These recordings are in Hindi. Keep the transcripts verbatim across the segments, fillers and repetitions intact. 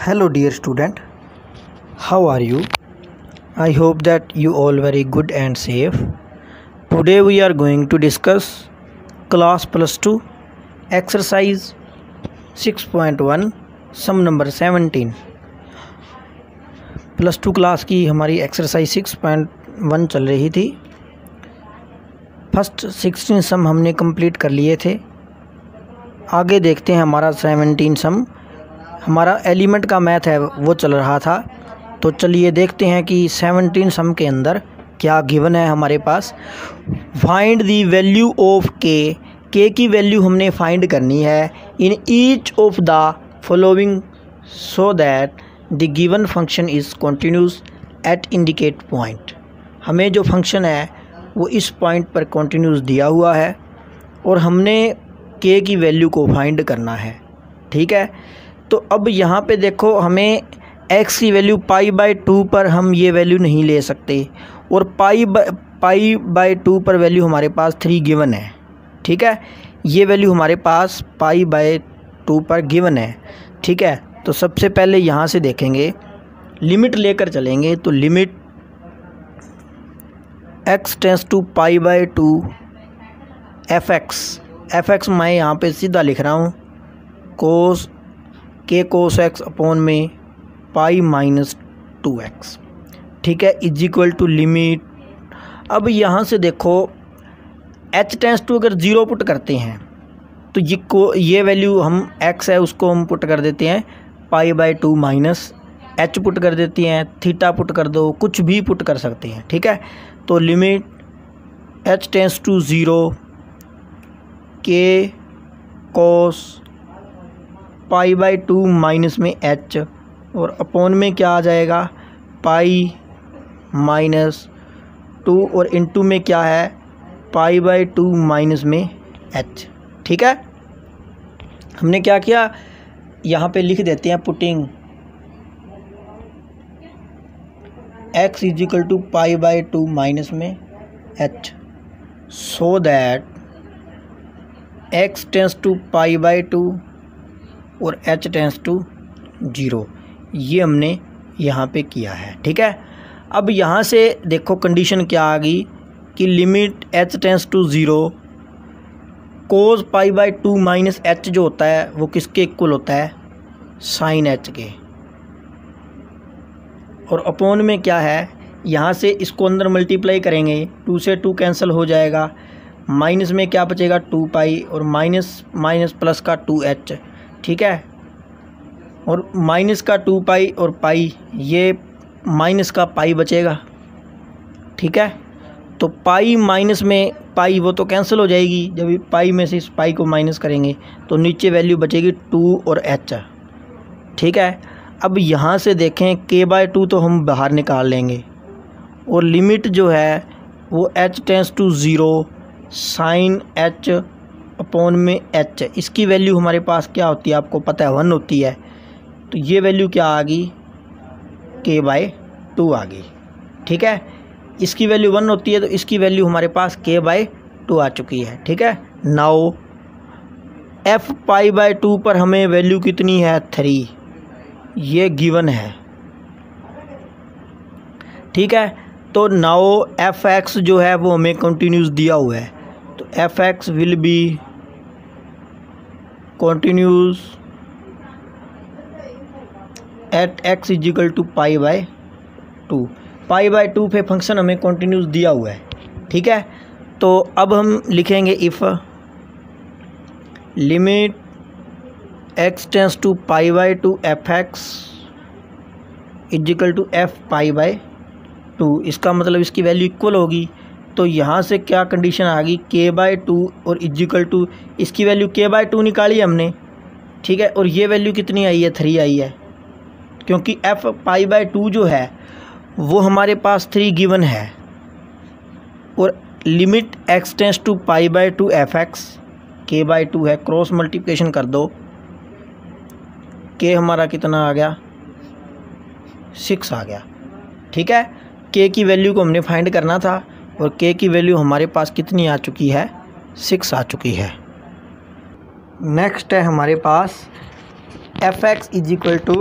Hello dear student, how are you? I hope that you all very good and safe. Today we are going to discuss class plus two exercise six point one sum number seventeen. Plus two class की हमारी एक्सरसाइज सिक्स पॉइंट वन चल रही थी। फर्स्ट सिक्सटीन सम हमने कंप्लीट कर लिए थे। आगे देखते हैं हमारा सेवनटीन सम। हमारा एलिमेंट का मैथ है वो चल रहा था, तो चलिए देखते हैं कि सेवनटीन सम के अंदर क्या गिवन है हमारे पास। Find the value of K K की वैल्यू हमने फाइंड करनी है in each of the following so that the given function is continuous at indicate point. हमें जो फंक्शन है वो इस पॉइंट पर कॉन्टीन्यूस दिया हुआ है और हमने के की वैल्यू को फाइंड करना है, ठीक है। तो अब यहाँ पे देखो, हमें x की वैल्यू पाई बाई टू पर हम ये वैल्यू नहीं ले सकते और pi by pi by two पर वैल्यू हमारे पास थ्री गिवन है, ठीक है। ये वैल्यू हमारे पास पाई बाई टू पर गिवन है, ठीक है। तो सबसे पहले यहाँ से देखेंगे, लिमिट लेकर चलेंगे। तो limit x tends to pi by two f x f x मैं यहाँ पर सीधा लिख रहा हूँ कोस के कोस एक्स अपॉन में पाई माइनस टू एक्स, ठीक है, इज इक्वल टू लिमिट। अब यहाँ से देखो h टेंस टू अगर ज़ीरो पुट करते हैं तो ये को ये वैल्यू हम x है उसको हम पुट कर देते हैं, pi by two minus h put कर देते हैं, थीटा पुट कर दो, कुछ भी पुट कर सकते हैं, ठीक है। तो limit h tends to zero के cos pi by two minus में एच और अपॉन में क्या आ जाएगा पाई माइनस टू और इनटू में क्या है पाई बाई टू माइनस में एच, ठीक है। हमने क्या किया, यहाँ पे लिख देते हैं putting x is equal to pi by two minus में h so that x tends to pi by two और h टेंस टू ज़ीरो, ये हमने यहाँ पे किया है, ठीक है। अब यहाँ से देखो कंडीशन क्या आ गई कि limit h tends to zero cos pi by two minus h जो होता है वो किसके इक्वल होता है साइन h के, और अपॉन में क्या है यहाँ से इसको अंदर मल्टीप्लाई करेंगे, टू से टू कैंसिल हो जाएगा, माइनस में क्या बचेगा टू पाई और माइनस माइनस प्लस का टू एच, ठीक है, और माइनस का टू पाई और पाई ये माइनस का पाई बचेगा, ठीक है। तो पाई माइनस में पाई वो तो कैंसिल हो जाएगी, जब पाई में से इस पाई को माइनस करेंगे तो नीचे वैल्यू बचेगी टू और एच, ठीक है। अब यहाँ से देखें के बाय टू तो हम बाहर निकाल लेंगे और लिमिट जो है वो h tends to zero sine h upon में एच, इसकी वैल्यू हमारे पास क्या होती है आपको पता है वन होती है, तो ये वैल्यू क्या आ गई के बाई टू आ गई, ठीक है। इसकी वैल्यू वन होती है तो इसकी वैल्यू हमारे पास के बाई टू आ चुकी है, ठीक है। Now f pi by two पर हमें वैल्यू कितनी है थ्री, ये गिवन है, ठीक है। तो नाउ एफ एक्स जो है वो हमें कंटिन्यूस दिया हुआ है, तो f x will be continues at x is equal to pi by two, pi by two पे फंक्शन हमें continues दिया हुआ है, ठीक है। तो अब हम लिखेंगे if limit x tends to pi by two f x is equal to f pi by two, इसका मतलब इसकी वैल्यू इक्वल होगी। तो यहाँ से क्या कंडीशन आ गई के बाई टू और इजिकल टू, इसकी वैल्यू के बाई टू निकाली हमने, ठीक है, और ये वैल्यू कितनी आई है थ्री आई है, क्योंकि एफ पाई बाई टू जो है वो हमारे पास थ्री गिवन है और limit x tends to pi by two f x K by two है, क्रॉस मल्टीप्लिकेशन कर दो, के हमारा कितना आ गया सिक्स आ गया, ठीक है। के की वैल्यू को हमने फाइंड करना था और के की वैल्यू हमारे पास कितनी आ चुकी है सिक्स आ चुकी है। नेक्स्ट है हमारे पास f x is equal to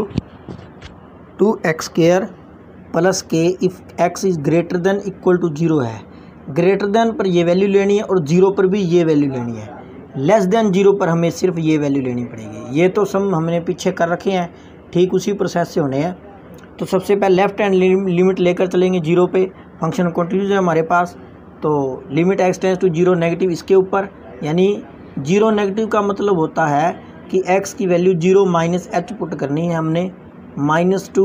two x square plus के if x is greater than equal to zero है, ग्रेटर देन पर ये वैल्यू लेनी है और जीरो पर भी ये वैल्यू लेनी है, लेस देन जीरो पर हमें सिर्फ ये वैल्यू लेनी पड़ेगी। ये तो सम हमने पीछे कर रखे हैं, ठीक उसी प्रोसेस से होने हैं। तो सबसे पहले लेफ़्ट हैंड लिमिट लेकर चलेंगे जीरो पे, फंक्शन कंटिन्यूस है हमारे पास, तो limit x tends to zero negative इसके ऊपर, यानी जीरो नेगेटिव का मतलब होता है कि एक्स की value zero minus h put करनी है हमने, minus two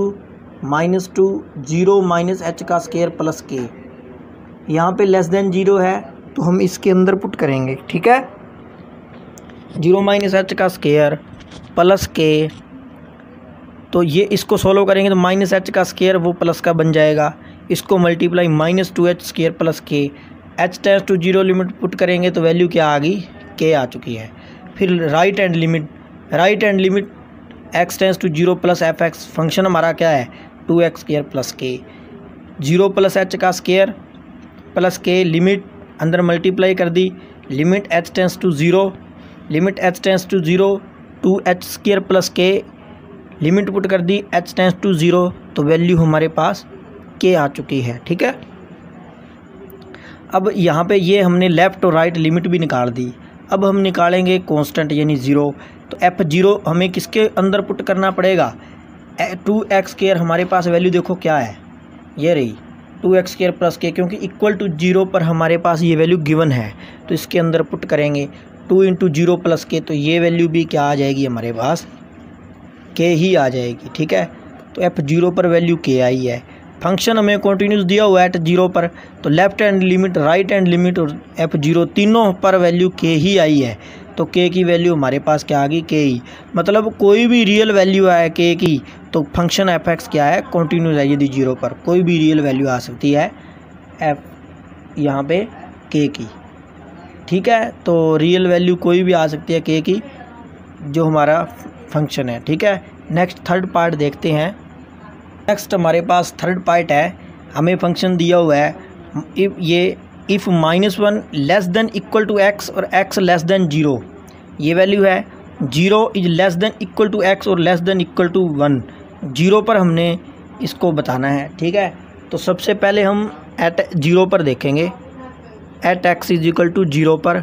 minus two zero minus h का स्केयर प्लस के, यहाँ पे लेस देन जीरो है तो हम इसके अंदर पुट करेंगे, ठीक है, जीरो माइनस एच का स्केयर प्लस के, तो ये इसको सोल्व करेंगे तो माइनस एच का स्केयर वो प्लस का बन जाएगा, इसको multiply minus two h square plus k, h tends to zero limit put करेंगे तो वैल्यू क्या आ गई, के आ चुकी है। फिर right hand limit, right hand limit x tends to zero plus f x, function हमारा क्या है two x square plus k, zero plus h का स्केयर प्लस के, लिमिट अंदर मल्टीप्लाई कर दी, limit h tends to zero, limit h tends to zero two h square plus k, limit put कर दी एच टेंस टू ज़ीरो, तो वैल्यू हमारे पास के आ चुकी है, ठीक है। अब यहाँ पे ये हमने लेफ़्ट और राइट लिमिट भी निकाल दी, अब हम निकालेंगे कांस्टेंट यानी ज़ीरो, तो एफ ज़ीरो हमें किसके अंदर पुट करना पड़ेगा, टू एक्स स्क्वायर, हमारे पास वैल्यू देखो क्या है, ये रही टू एक्स स्क्वायर प्लस के, क्योंकि इक्वल टू जीरो पर हमारे पास ये वैल्यू गिवन है तो इसके अंदर पुट करेंगे two into zero plus k, तो ये वैल्यू भी क्या आ जाएगी हमारे पास, के ही आ जाएगी, ठीक है। तो एफ जीरो पर वैल्यू के आई है, फंक्शन हमें कंटिन्यूस दिया हुआ है एट जीरो पर, तो left hand limit, right hand limit और एफ जीरो तीनों पर वैल्यू के ही आई है, तो के की वैल्यू हमारे पास क्या आ गई, के ही, मतलब कोई भी रियल वैल्यू आए के की तो फंक्शन एफ एक्स क्या है, कंटिन्यूस है, यदि जीरो पर कोई भी रियल वैल्यू आ सकती है एफ यहाँ पे के की, ठीक है, तो रियल वैल्यू कोई भी आ सकती है के की, जो हमारा फंक्शन है, ठीक है। नेक्स्ट थर्ड पार्ट देखते हैं, नेक्स्ट हमारे पास थर्ड पार्ट है, हमें फंक्शन दिया हुआ है इफ ये if minus one less than equal to x और एक्स लेस देन जीरो, ये वैल्यू है, zero is less than equal to x और less than equal to one, zero पर हमने इसको बताना है, ठीक है। तो सबसे पहले हम एट जीरो पर देखेंगे, at x is equal to zero पर,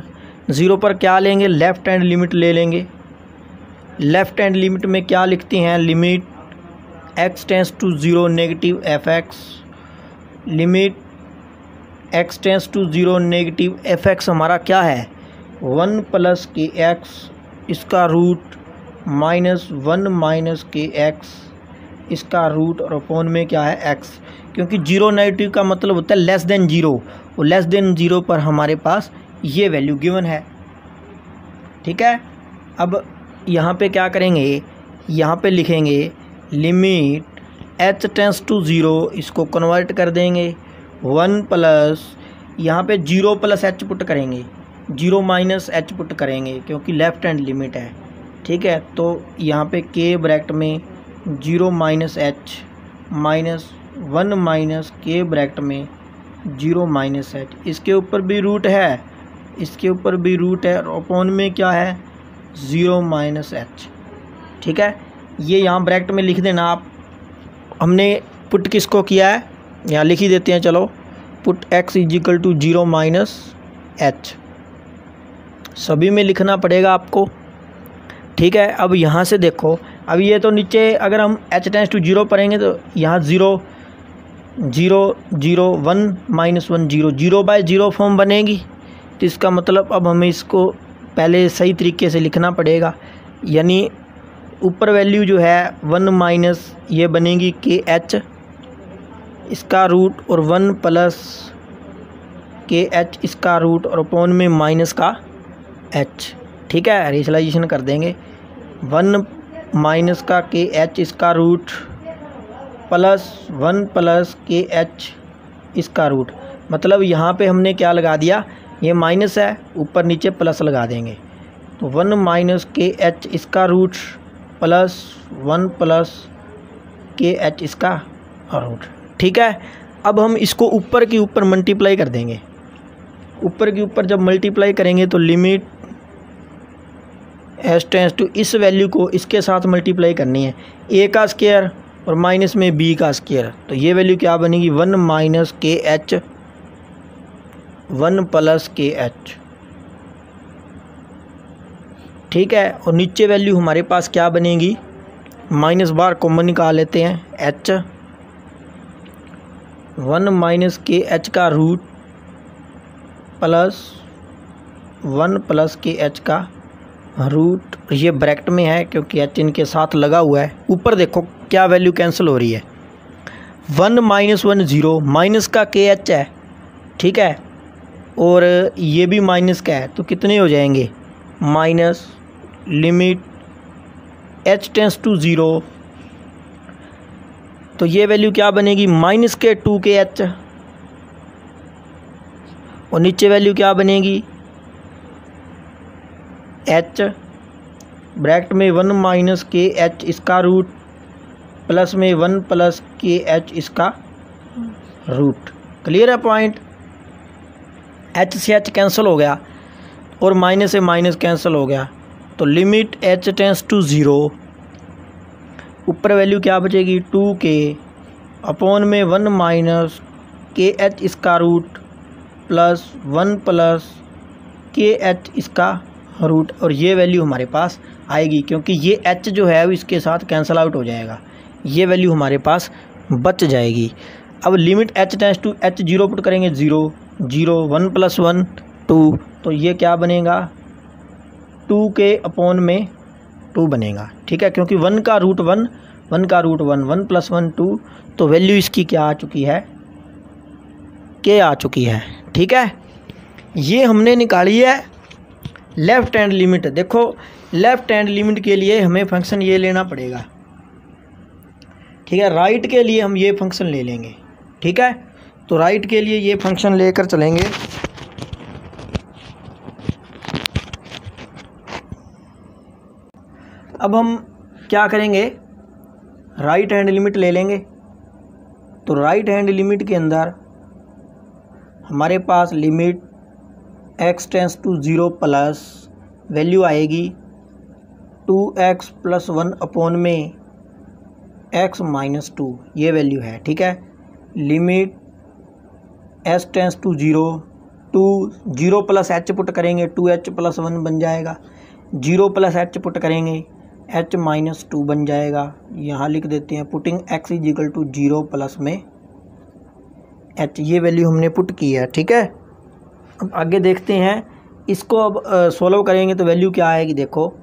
ज़ीरो पर क्या लेंगे, लेफ़्ट हैंड लिमिट ले लेंगे, लेफ़्ट हैंड लिमिट में क्या लिखते हैं, limit x tends to zero negative f x, limit x tends to zero negative f x हमारा क्या है, वन प्लस के एक्स, इसका root minus one minus k x, इसका रूट और अपॉन में क्या है एक्स, क्योंकि जीरो नेगेटिव का मतलब होता है लेस देन ज़ीरो, और लेस देन ज़ीरो पर हमारे पास ये वैल्यू गिवन है, ठीक है। अब यहाँ पे क्या करेंगे, यहाँ पे लिखेंगे limit h tends to zero, इसको कन्वर्ट कर देंगे, वन प्लस यहाँ पे जीरो प्लस एच पुट करेंगे, जीरो माइनस एच पुट करेंगे क्योंकि लेफ़्ट हैंड लिमिट है, ठीक है। तो यहाँ पे के ब्रैकेट में zero minus h minus one minus k bracket में जीरो माइनस एच, इसके ऊपर भी रूट है, इसके ऊपर भी रूट है, और अपॉन में क्या है ज़ीरो माइनस एच, ठीक है। ये यहाँ ब्रैकेट में लिख देना आप, हमने पुट किसको किया है, यहाँ लिख ही देते हैं, चलो put x is equal to zero minus h, सभी में लिखना पड़ेगा आपको, ठीक है। अब यहाँ से देखो, अब ये तो नीचे अगर हम एच टेंस टू जीरो पढ़ेंगे तो यहाँ zero zero zero one minus one zero, zero by zero form बनेगी, तो इसका मतलब अब हमें इसको पहले सही तरीके से लिखना पड़ेगा, यानी ऊपर वैल्यू जो है वन माइनस ये बनेगी के एच, इसका रूट और वन प्लस के एच, इसका रूट और अपॉन में माइनस का एच, ठीक है, रेशलाइजेशन कर देंगे, वन माइनस का के एच, इसका root plus one plus k h, इसका रूट, मतलब यहाँ पे हमने क्या लगा दिया, ये माइनस है, ऊपर नीचे प्लस लगा देंगे, तो वन माइनस के एच इसका root plus one plus k h इसका रूट, ठीक है। अब हम इसको ऊपर के ऊपर मल्टीप्लाई कर देंगे, ऊपर के ऊपर जब मल्टीप्लाई करेंगे तो लिमिट एस टेंस टू इस वैल्यू को इसके साथ मल्टीप्लाई करनी है, ए का स्क्वायर और माइनस में बी का स्क्वायर, तो ये वैल्यू क्या बनेगी, one minus k h, one plus k h, ठीक है। और नीचे वैल्यू हमारे पास क्या बनेगी, माइनस बार कॉमन निकाल लेते हैं, h one minus k h का root plus one plus k h का रूट, ये ब्रैकेट में है क्योंकि एच इनके साथ लगा हुआ है। ऊपर देखो क्या वैल्यू कैंसिल हो रही है, one minus one zero, minus का के एच है, ठीक है, और ये भी माइनस का है, तो कितने हो जाएंगे, minus limit h tends to zero, तो ये वैल्यू क्या बनेगी, माइनस के टू के एच, और नीचे वैल्यू क्या बनेगी, एच ब्रैकेट में वन माइनस के एच इसका रूट प्लस में वन प्लस के एच इसका रूट। क्लियर है पॉइंट, एच से एच कैंसिल हो गया और माइनस से माइनस कैंसिल हो गया, तो limit h tends to zero, ऊपर वैल्यू क्या बचेगी, टू के अपॉन में वन माइनस के एच इसका root plus one plus k h इसका रूट, और ये वैल्यू हमारे पास आएगी क्योंकि ये एच जो है इसके साथ कैंसिल आउट हो जाएगा, ये वैल्यू हमारे पास बच जाएगी। अब limit h tends to h zero put करेंगे, zero zero one plus one two, तो ये क्या बनेगा, टू के अपॉन में टू बनेगा, ठीक है, क्योंकि वन का रूट वन, वन का root one, one plus one two, तो वैल्यू इसकी क्या आ चुकी है, के आ चुकी है, ठीक है। ये हमने निकाली है लेफ़्ट हैंड लिमिट। देखो लेफ़्ट हैंड लिमिट के लिए हमें फंक्शन ये लेना पड़ेगा, ठीक है, राइट के लिए हम ये फंक्शन ले लेंगे, ठीक है, तो राइट के लिए ये फंक्शन लेकर चलेंगे, अब हम क्या करेंगे, राइट हैंड लिमिट ले लेंगे, तो राइट हैंड लिमिट के अंदर हमारे पास limit x tends to zero plus value आएगी two x plus one upon में एक्स माइनस टू, ये वैल्यू है, ठीक है, limit s tends to zero, two zero plus h put करेंगे, टू एच प्लस वन बन जाएगा, ज़ीरो प्लस एच पुट करेंगे, एच माइनस टू बन जाएगा, यहाँ लिख देते हैं putting x is equal to zero plus में एच, ये वैल्यू हमने पुट की है, ठीक है। अब आगे देखते हैं इसको, अब सोल्व करेंगे तो वैल्यू क्या आएगी, देखो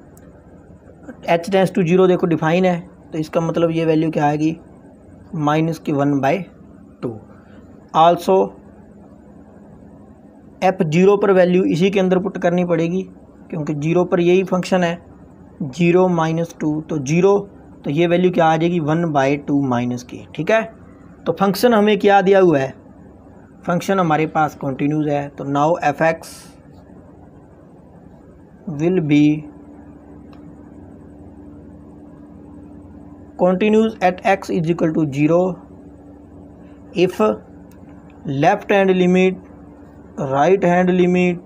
एच टेंस टू ज़ीरो, देखो डिफाइन है, तो इसका मतलब ये वैल्यू क्या आएगी, माइनस की one by two. Also f zero पर वैल्यू इसी के अंदर पुट करनी पड़ेगी क्योंकि ज़ीरो पर यही फंक्शन है, ज़ीरो माइनस टू, तो ज़ीरो, तो ये वैल्यू क्या आ जाएगी, वन बाई टू माइनस की, ठीक है। तो फंक्शन हमें क्या दिया हुआ है, फंक्शन हमारे पास कंटिन्यूज है, तो now f x will be continuous at x is equal to zero if left hand limit, right hand limit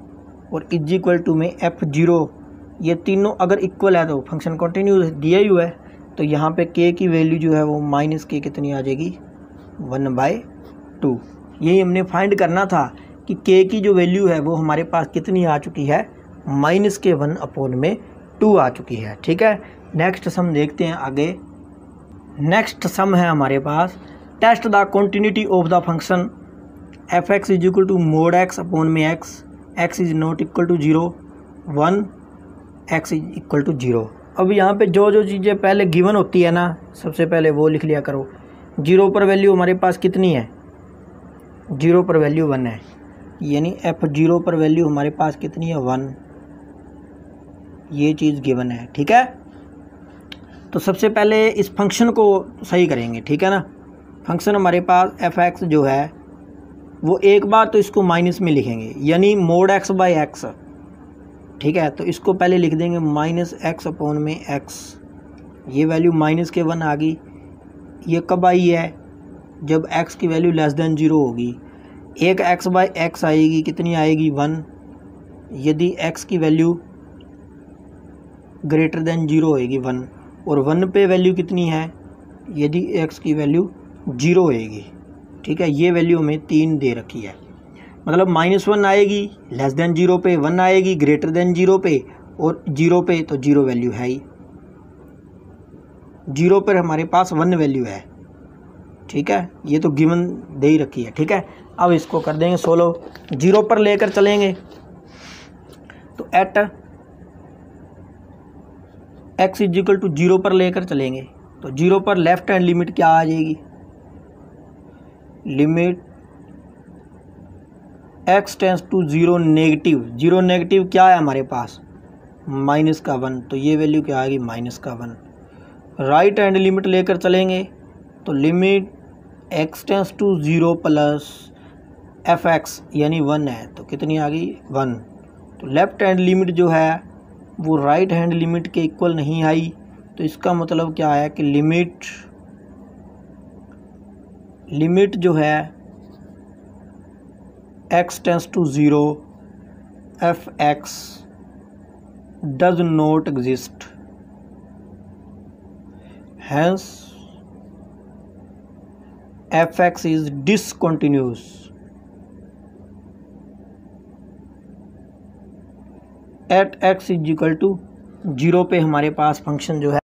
और इज इक्वल टू में एफ ज़ीरो, ये तीनों अगर इक्वल है तो फंक्शन कंटिन्यूज दिया ही हुआ है। तो यहाँ पे के की वैल्यू जो है वो माइनस के कितनी आ जाएगी, वन बाई टू, यही हमने फाइंड करना था कि के की जो वैल्यू है वो हमारे पास कितनी आ चुकी है, माइनस के वन अपॉन में टू आ चुकी है, ठीक है। नेक्स्ट सम देखते हैं आगे, नेक्स्ट सम है हमारे पास test the continuity of the function f x is equal to mod x upon में x, x is not equal to zero, one x is equal to zero. अब यहाँ पे जो जो चीज़ें पहले गिवन होती है ना, सबसे पहले वो लिख लिया करो। ज़ीरो पर वैल्यू हमारे पास कितनी है, ज़ीरो पर वैल्यू वन है, यानी एफ़ ज़ीरो पर वैल्यू हमारे पास कितनी है, वन, ये चीज़ गिवन है, ठीक है। तो सबसे पहले इस फंक्शन को सही करेंगे, ठीक है ना। फंक्शन हमारे पास एफ एक्स जो है वो एक बार तो इसको माइनस में लिखेंगे, यानी मोड एक्स बाई एक्स, ठीक है। तो इसको पहले लिख देंगे माइनस एक्स अपॉन में एक्स, ये वैल्यू माइनस के वन आ गई। ये कब आई है, जब x की वैल्यू लेस देन ज़ीरो होगी। एक x बाई एक्स आएगी, कितनी आएगी, वन। यदि x की वैल्यू ग्रेटर देन ज़ीरो होएगी, वन, और वन पे वैल्यू कितनी है, यदि x की वैल्यू ज़ीरो होएगी, ठीक है। ये वैल्यू हमें तीन दे रखी है, मतलब माइनस वन आएगी लेस देन ज़ीरो पे, वन आएगी ग्रेटर देन ज़ीरो पे, और ज़ीरो पे तो ज़ीरो वैल्यू है ही, ज़ीरो पर हमारे पास वन वैल्यू है, ठीक है। ये तो गिवन दे ही रखी है, ठीक है। अब इसको कर देंगे सोलह, ज़ीरो पर लेकर चलेंगे तो at x is equal to zero पर लेकर चलेंगे तो ज़ीरो पर लेफ़्ट हैंड लिमिट क्या आ जाएगी, limit x tends to zero negative, zero negative क्या है हमारे पास, माइनस का वन, तो ये वैल्यू क्या आएगी माइनस का वन। राइट हैंड लिमिट लेकर चलेंगे तो limit x tends to zero plus f x यानी वन है, तो कितनी आ गई वन। तो लेफ़्ट हैंड लिमिट जो है वो राइट हैंड लिमिट के इक्वल नहीं आई, तो इसका मतलब क्या है कि लिमिट लिमिट जो है x tends to zero f x does not exist, hence f x is discontinuous, at x is equal to zero पे हमारे पास फंक्शन जो है